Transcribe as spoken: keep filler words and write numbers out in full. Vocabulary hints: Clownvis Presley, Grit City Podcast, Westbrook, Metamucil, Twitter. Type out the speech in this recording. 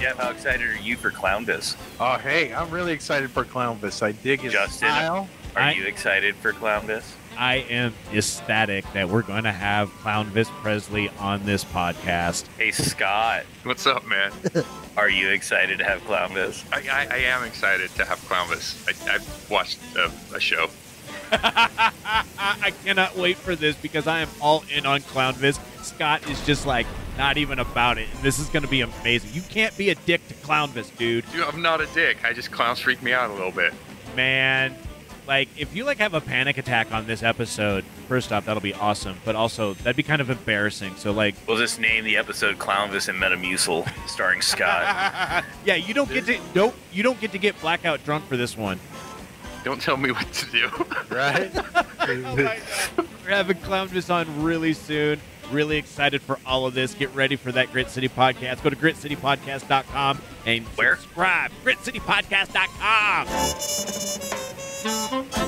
Jeff, how excited are you for Clownvis? Oh, hey, I'm really excited for Clownvis. I dig his Justin, style. Are I, you excited for Clownvis? I am ecstatic that we're going to have Clownvis Presley on this podcast. Hey, Scott. What's up, man? Are you excited to have Clownvis? I, I, I am excited to have Clownvis. I, I've watched a, a show. I cannot wait for this because I am all in on Clownvis. Scott is just like not even about it. And this is going to be amazing. You can't be a dick to Clownvis, dude. Dude, I'm not a dick. I just clowns freak me out a little bit. Man, like if you like have a panic attack on this episode, first off, that'll be awesome. But also, that'd be kind of embarrassing. So like, we'll just name the episode "Clownvis and Metamucil," starring Scott. Yeah, you don't get to nope, you don't get to get blackout drunk for this one. Don't tell me what to do. Right? Oh, we're having Clownvis on really soon. Really excited for all of this. Get ready for that Grit City Podcast. Go to grit city podcast dot com and where? Subscribe. grit city podcast dot com.